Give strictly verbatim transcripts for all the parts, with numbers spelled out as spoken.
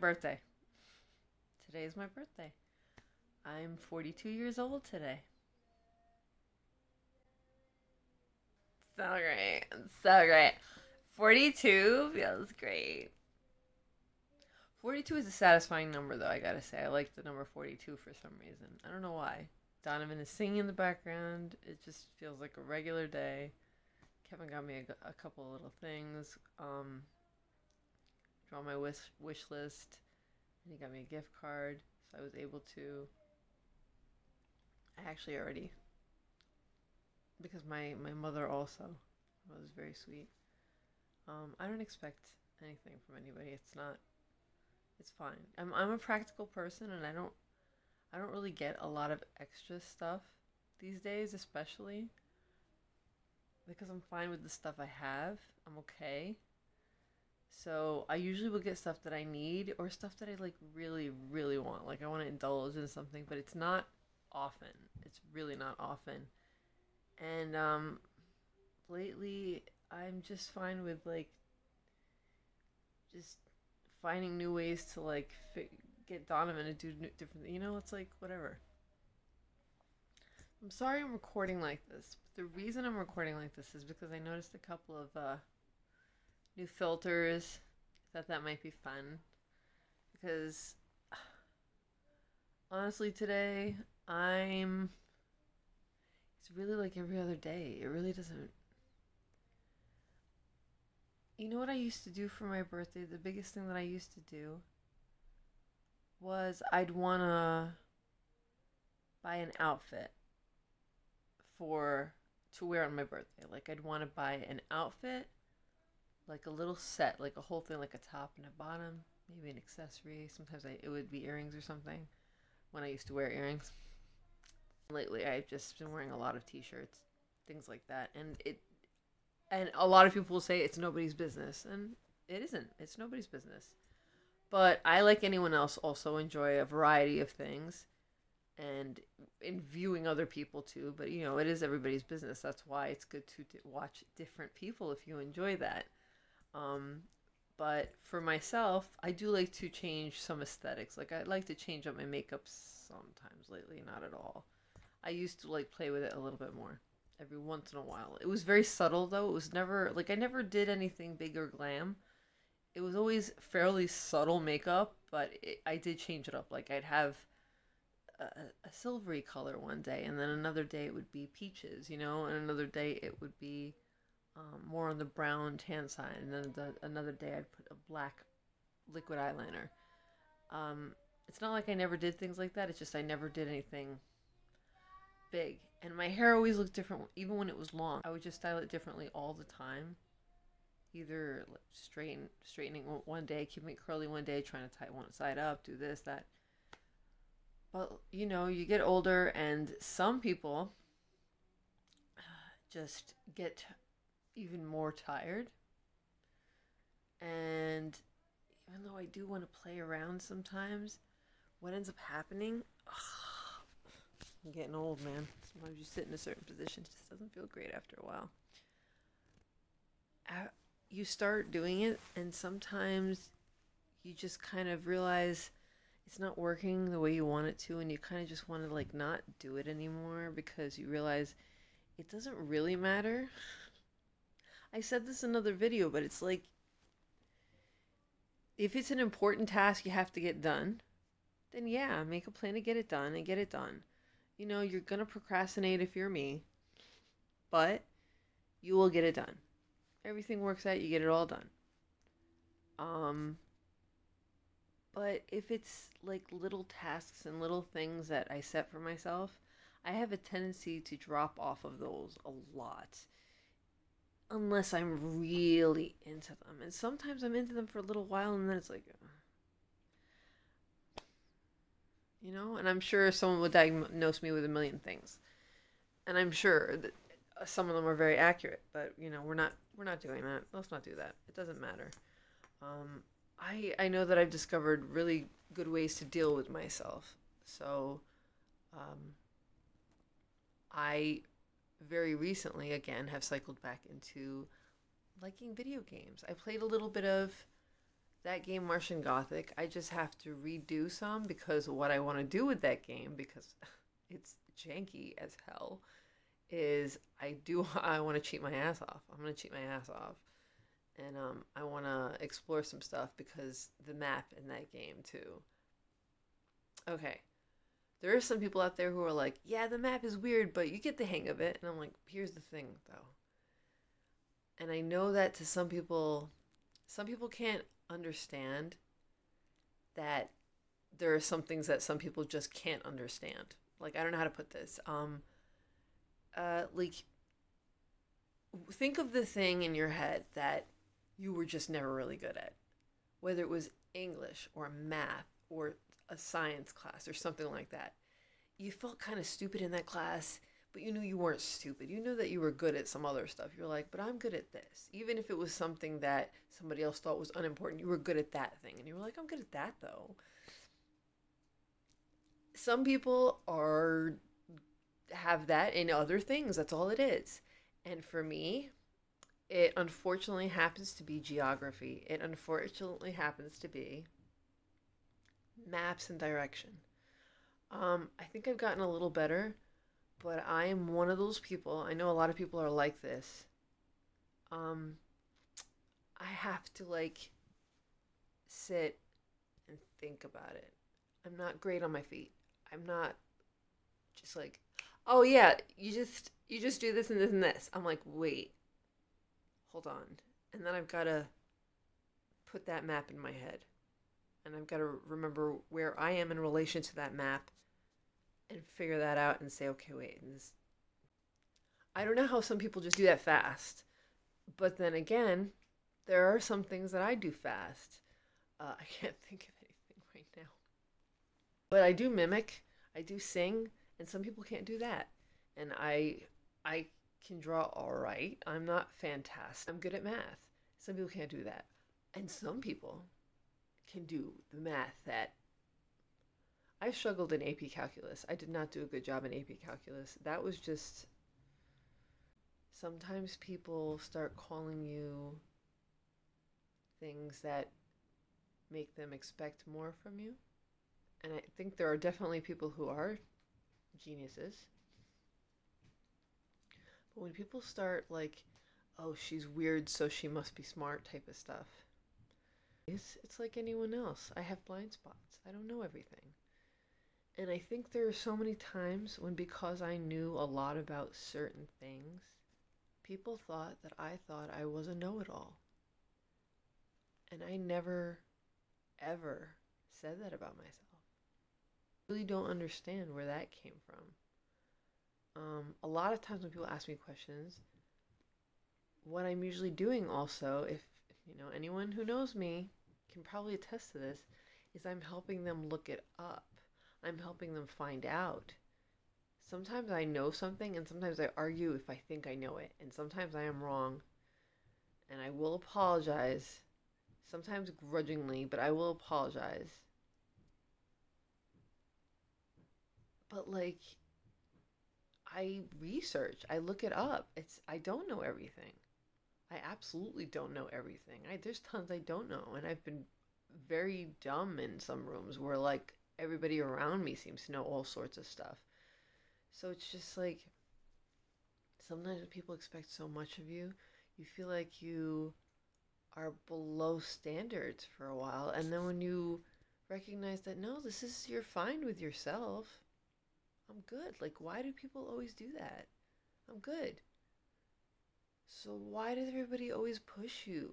my birthday. Today is my birthday. I'm forty-two years old today. So great. So great. forty-two feels great. forty-two is a satisfying number, though, I gotta say. I like the number forty-two for some reason. I don't know why. Donovan is singing in the background. It just feels like a regular day. Kevin got me a, a couple of little things. Um, draw my wish, wish list. And he got me a gift card. So I was able to... I actually already... Because my, my mother also was very sweet. Um, I don't expect anything from anybody. It's not... It's fine. I'm I'm a practical person, and I don't I don't really get a lot of extra stuff these days, especially because I'm fine with the stuff I have. I'm okay. So I usually will get stuff that I need or stuff that I like really, really want. Like I want to indulge in something, but it's not often. It's really not often. And um, lately I'm just fine with like just finding new ways to like fit, get Donovan to do new, different, you know, it's like whatever. I'm sorry I'm recording like this, but the reason I'm recording like this is because I noticed a couple of uh, new filters. I thought that might be fun because honestly today I'm, it's really like every other day. It really doesn't. You know what I used to do for my birthday? The biggest thing that I used to do was I'd want to buy an outfit for to wear on my birthday. Like I'd want to buy an outfit, like a little set, like a whole thing, like a top and a bottom, maybe an accessory. Sometimes I, it would be earrings or something when I used to wear earrings. Lately, I've just been wearing a lot of t-shirts, things like that. And it And a lot of people will say it's nobody's business, and it isn't. It's nobody's business. But I, like anyone else, also enjoy a variety of things and in viewing other people too. But, you know, it is everybody's business. That's why it's good to watch different people if you enjoy that. Um, but for myself, I do like to change some aesthetics. Like, I like to change up my makeup sometimes lately, not at all. I used to, like, play with it a little bit more. Every once in a while. It was very subtle though. It was never like I never did anything big or glam. It was always fairly subtle makeup, but it, I did change it up. Like I'd have a, a silvery color one day, and then another day it would be peaches, you know, and another day it would be um, more on the brown tan side, and then the, another day I'd put a black liquid eyeliner. Um, it's not like I never did things like that. It's just I never did anything big. And my hair always looked different, even when it was long. I would just style it differently all the time. Either straighten, straightening one day, keeping it curly one day, trying to tie one side up, do this, that. But, you know, you get older and some people just get even more tired. And even though I do want to play around sometimes, what ends up happening... Ugh, I'm getting old, man. Sometimes you sit in a certain position, it just doesn't feel great after a while. You start doing it, and sometimes you just kind of realize it's not working the way you want it to, and you kind of just want to like not do it anymore because you realize it doesn't really matter. I said this in another video, but it's like if it's an important task you have to get done, then yeah, make a plan to get it done and get it done. You know, you're going to procrastinate if you're me, but you will get it done. Everything works out, you get it all done. Um, but if it's like little tasks and little things that I set for myself, I have a tendency to drop off of those a lot. Unless I'm really into them. And sometimes I'm into them for a little while and then it's like... You know, and I'm sure someone would diagnose me with a million things, and I'm sure that some of them are very accurate. But you know, we're not we're not doing that. Let's not do that. It doesn't matter. Um, I I know that I've discovered really good ways to deal with myself. So, um, I very recently again have cycled back into liking video games. I played a little bit of that game Martian Gothic, I just have to redo some because what I want to do with that game, because it's janky as hell, is I do I want to cheat my ass off. I'm going to cheat my ass off. And um, I want to explore some stuff because the map in that game too. Okay. There are some people out there who are like, yeah, the map is weird, but you get the hang of it. And I'm like, here's the thing though. And I know that to some people, some people can't understand that there are some things that some people just can't understand. Like, I don't know how to put this. Um, uh, like, think of the thing in your head that you were just never really good at, whether it was English or math or a science class or something like that. You felt kind of stupid in that class, but you knew you weren't stupid. You knew that you were good at some other stuff. You're like, but I'm good at this. Even if it was something that somebody else thought was unimportant, you were good at that thing. And you were like, I'm good at that though. Some people are have that in other things. That's all it is. And for me, it unfortunately happens to be geography. It unfortunately happens to be maps and direction. Um, I think I've gotten a little better, but I am one of those people. I know a lot of people are like this. Um, I have to like sit and think about it. I'm not great on my feet. I'm not just like, oh yeah, you just... you just do this and this and this. I'm like, wait, hold on. And then I've got to put that map in my head. And I've got to remember where I am in relation to that map and figure that out and say, okay, wait. And this... I don't know how some people just do that fast. But then again, there are some things that I do fast. Uh, I can't think of anything right now. But I do mimic. I do sing. And some people can't do that. And I... I can draw all right. I'm not fantastic. I'm good at math. Some people can't do that. And some people can do the math that... I struggled in A P Calculus. I did not do a good job in A P Calculus. That was just... Sometimes people start calling you things that make them expect more from you. And I think there are definitely people who are geniuses. When people start like, oh, she's weird, so she must be smart type of stuff, it's, it's like anyone else. I have blind spots. I don't know everything. And I think there are so many times when, because I knew a lot about certain things, people thought that I thought I was a know-it-all. And I never, ever said that about myself. I really don't understand where that came from. Um, a lot of times when people ask me questions, what I'm usually doing also, if, you know, anyone who knows me can probably attest to this, is I'm helping them look it up. I'm helping them find out. Sometimes I know something, and sometimes I argue if I think I know it, and sometimes I am wrong, and I will apologize, sometimes grudgingly, but I will apologize. But, like... I research. I look it up. It's I don't know everything. I absolutely don't know everything. I, there's tons I don't know, and I've been very dumb in some rooms where like everybody around me seems to know all sorts of stuff. So it's just like sometimes people expect so much of you, you feel like you are below standards for a while, and then when you recognize that no, this is you're fine with yourself. I'm good. Like, why do people always do that? I'm good. So why does everybody always push you?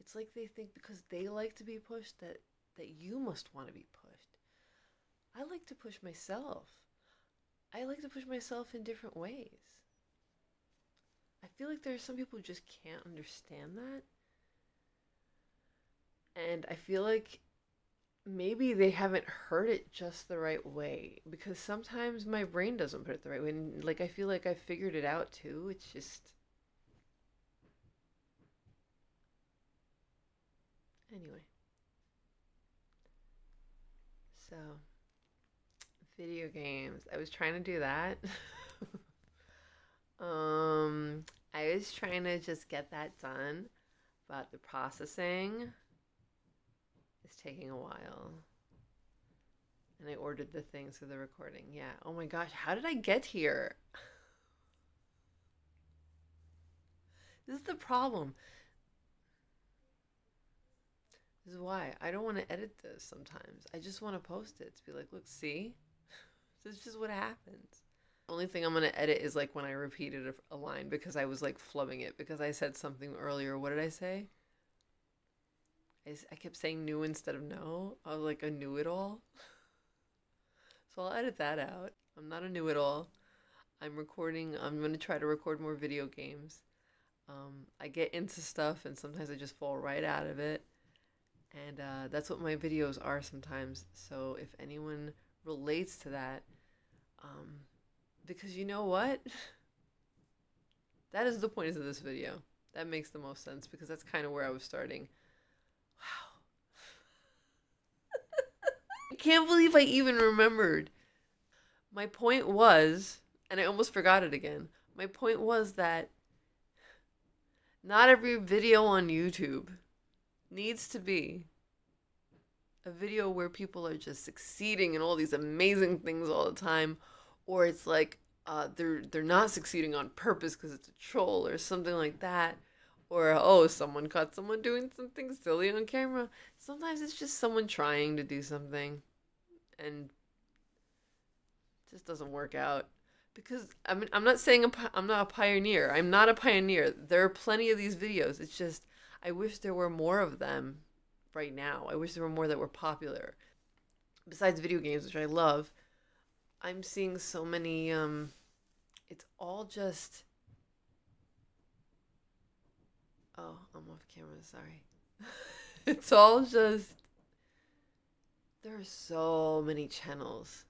It's like they think because they like to be pushed that, that you must want to be pushed. I like to push myself. I like to push myself in different ways. I feel like there are some people who just can't understand that. And I feel like maybe they haven't heard it just the right way, because sometimes my brain doesn't put it the right way, and like I feel like I figured it out too. It's just... anyway. So, video games. I was trying to do that. um, I was trying to just get that done, but the processing is taking a while. And I ordered the things for the recording. Yeah. Oh my gosh. How did I get here? This is the problem. This is why I don't want to edit this sometimes. I just want to post it to be like, look, see? This is what happens. The only thing I'm going to edit is like when I repeated a, a line because I was like flubbing it because I said something earlier. What did I say? I, I kept saying new instead of no. I was like a know-it-all. So I'll edit that out. I'm not a know-it-all. I'm recording. I'm going to try to record more video games. Um, I get into stuff and sometimes I just fall right out of it. And uh, that's what my videos are sometimes. So if anyone relates to that, um, because you know what? That is the point of this video. That makes the most sense because that's kind of where I was starting. Wow. I can't believe I even remembered. My point was, and I almost forgot it again. My point was that not every video on YouTube needs to be a video where people are just succeeding and all these amazing things all the time, or it's like uh, they're they're not succeeding on purpose because it's a troll or something like that, or oh, someone caught someone doing something silly on camera. Sometimes it's just someone trying to do something and it just doesn't work out. Because I mean, I'm not saying I'm not a pioneer. I'm not a pioneer. There are plenty of these videos. It's just I wish there were more of them right now. I wish there were more that were popular. Besides video games, which I love, I'm seeing so many, um, it's all just, oh, I'm off camera, sorry. It's all just, there are so many channels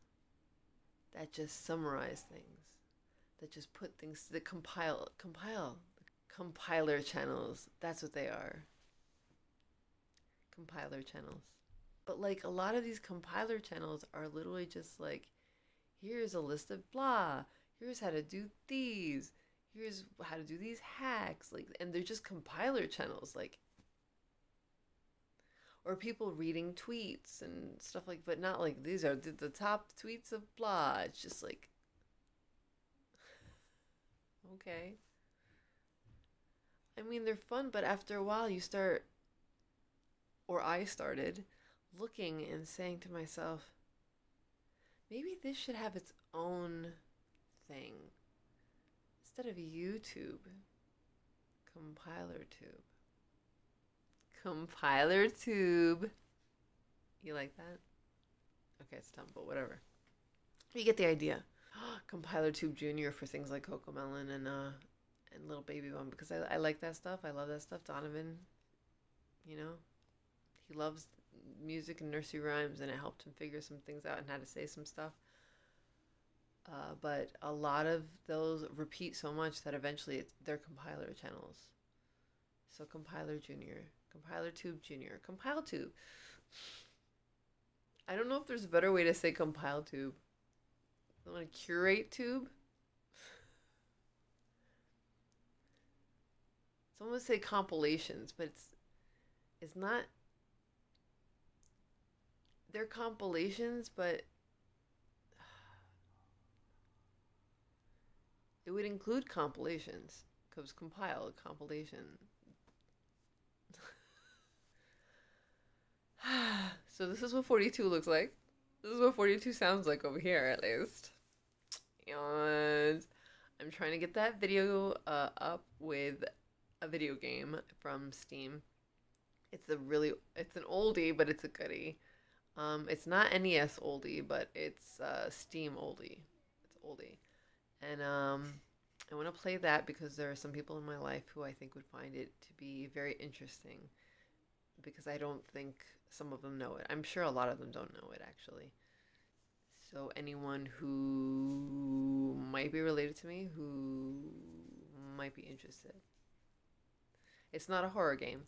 that just summarize things, that just put things, that compile, compile. Compiler channels. That's what they are. Compiler channels. But like a lot of these compiler channels are literally just like, here's a list of blah, here's how to do these, here's how to do these hacks. Like, and they're just compiler channels. Like, or people reading tweets and stuff like, but not like these are the, the top tweets of blah. It's just like, okay. I mean, they're fun, but after a while you start, or I started, looking and saying to myself, maybe this should have its own thing. Instead of YouTube, Compiler Tube. Compiler Tube. You like that? Okay, it's dumb, but whatever. You get the idea. Compiler Tube Junior for things like Cocomelon and, uh, and Little Baby Bum, because I, I like that stuff. I love that stuff. Donovan, you know, he loves music and nursery rhymes, and it helped him figure some things out and how to say some stuff. Uh, but a lot of those repeat so much that eventually it's, they're compiler channels. So Compiler Junior, Compiler Tube Junior, Compile Tube. I don't know if there's a better way to say Compile Tube. I want to curate tube. Someone would say compilations, but it's it's not. They're compilations, but it would include compilations, because compile, compilation. So this is what forty-two looks like. This is what forty-two sounds like over here, at least. And I'm trying to get that video uh, up with a video game from Steam. It's a really, it's an oldie, but it's a goodie. Um, it's not N E S oldie, but it's uh, Steam oldie. It's oldie. And um, I want to play that because there are some people in my life who I think would find it to be very interesting, because I don't think some of them know it. I'm sure a lot of them don't know it, actually. So anyone who might be related to me, who might be interested. It's not a horror game.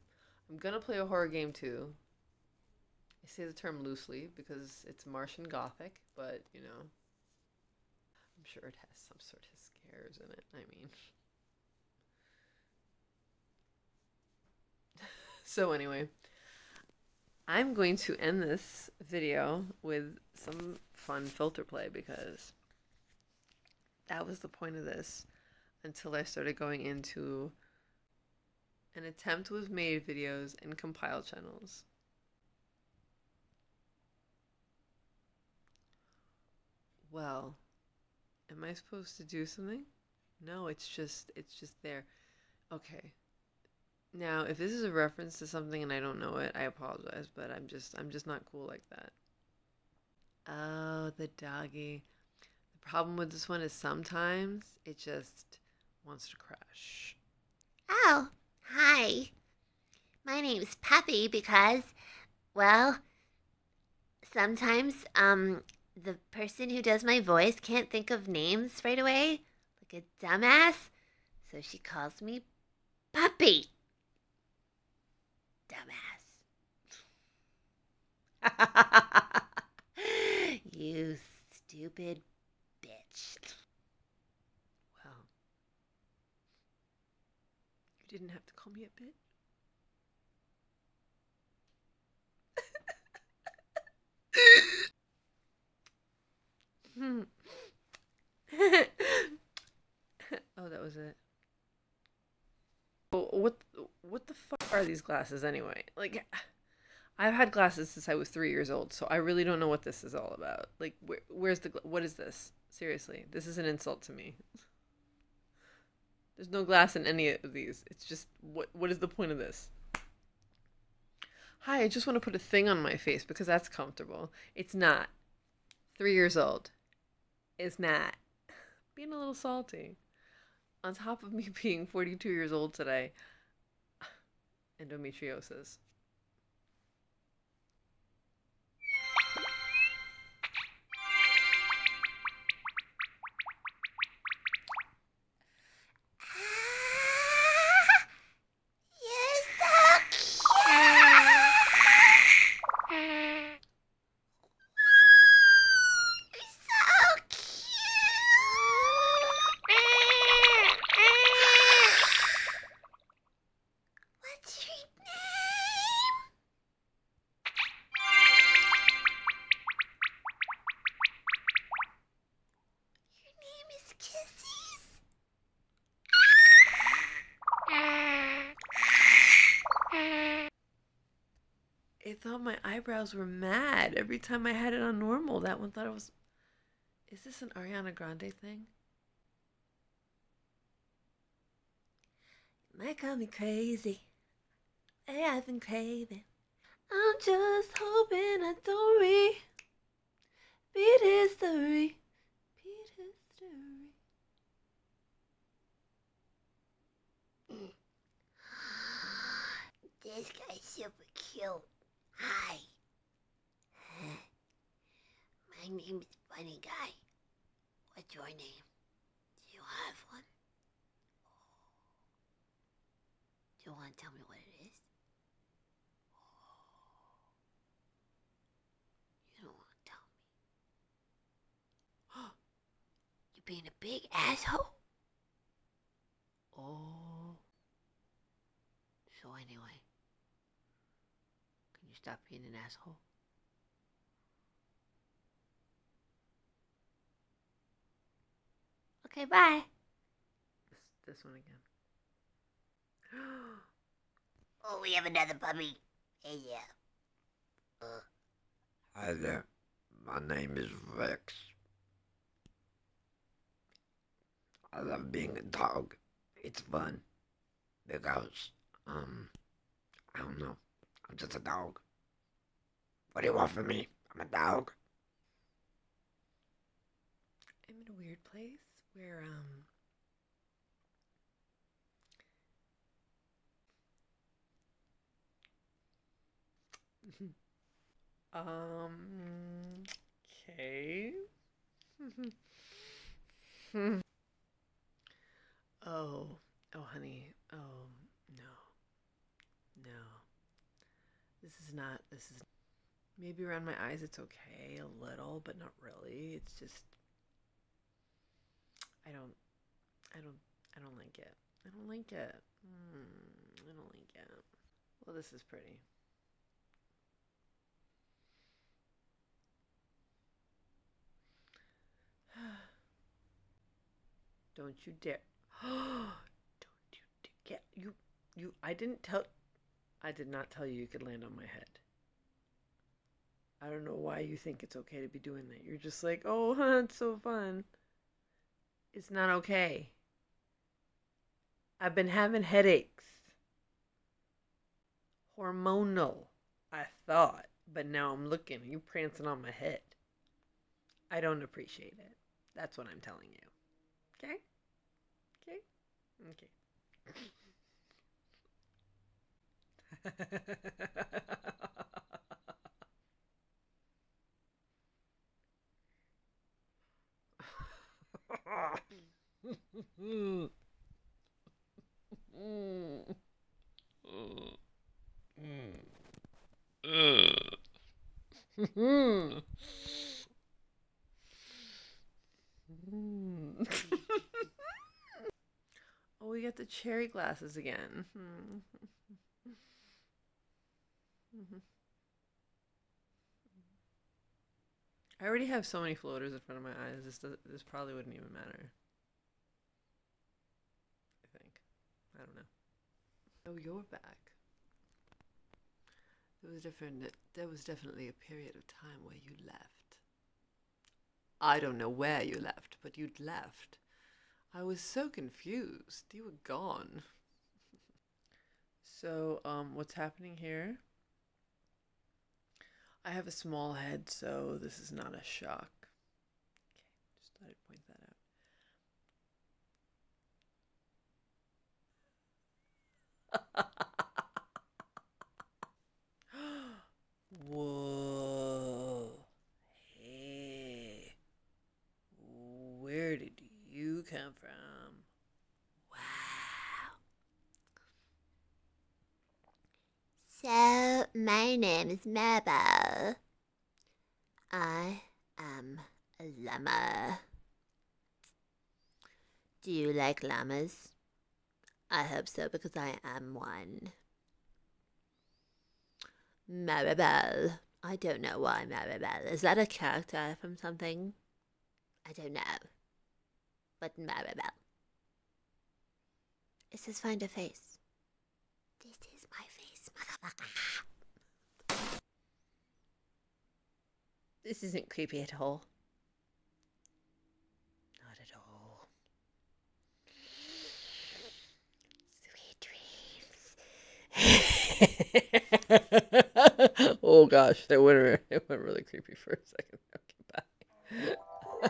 I'm gonna play a horror game too. I say the term loosely because it's Martian Gothic, but you know, I'm sure it has some sort of scares in it. I mean. So anyway, I'm going to end this video with some fun filter play, because that was the point of this until I started going into an attempt with made videos and compile channels. Well, am I supposed to do something? No, it's just, it's just there. Okay. Now, if this is a reference to something and I don't know it, I apologize, but I'm just, I'm just not cool like that. Oh, the doggy. The problem with this one is sometimes it just wants to crash. Oh, hi. My name's Puppy because, well, sometimes, um... the person who does my voice can't think of names right away, like a dumbass, so she calls me Puppy. Dumbass. You stupid bitch. Well, you didn't have to call me a bitch. Hmm. Oh, that was it. What what the fuck are these glasses anyway? Like, I've had glasses since I was three years old, so I really don't know what this is all about. Like, where, where's the what is this? Seriously, this is an insult to me. There's no glass in any of these. It's just what what is the point of this? Hi, I just want to put a thing on my face because that's comfortable. It's not. Three years old. Is not being a little salty on top of me being forty-two years old today. Endometriosis. Thought my eyebrows were mad every time I had it on normal. That one thought it was... Is this an Ariana Grande thing? You might call me crazy. I've been craving. I'm just hoping I don't repeat history. Repeat history. Mm. This guy's super cute. Hi, my name is Bunny Guy. What's your name? Do you have one? Do you want to tell me what it is? You don't want to tell me. You're being a big asshole? Oh. So anyway. Stop being an asshole. Okay, bye. This, this one again. Oh, we have another puppy. Hey, yeah. Uh. Hi there. My name is Rex. I love being a dog. It's fun. Because, um, I don't know. I'm just a dog. What do you want from me? I'm a dog. I'm in a weird place where, um... um... Okay... oh. Oh, honey. Oh, no. No. This is not... This is... Maybe around my eyes it's okay, a little, but not really. It's just, I don't, I don't, I don't like it. I don't like it. Mm, I don't like it. Well, this is pretty. Don't you dare. Don't you dare. Get, you, you, I didn't tell, I did not tell you you could land on my head. I don't know why you think it's okay to be doing that. You're just like, oh, huh, it's so fun. It's not okay. I've been having headaches. Hormonal, I thought. But now I'm looking. You prancing on my head. I don't appreciate it. That's what I'm telling you. Okay? Okay? Okay. Oh, we got the cherry glasses again. I already have so many floaters in front of my eyes. This does, this probably wouldn't even matter. I think. I don't know. Oh, you're back. There was different. There was definitely a period of time where you left. I don't know where you left, but you'd left. I was so confused. You were gone. So, um, what's happening here? I have a small head, so this is not a shock. Okay, just thought I'd point that out. Whoa. Hey. Where did you come from? Wow. So, my name is Maribel. I am a llama. Do you like llamas? I hope so, because I am one. Maribel. I don't know why Maribel. Is that a character from something? I don't know. But Maribel. It says find a face. This is my face, motherfucker. This isn't creepy at all. Not at all. Sweet dreams. Oh gosh, that went, it went really creepy for a second. Okay, bye. Okay,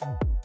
bye. Mm.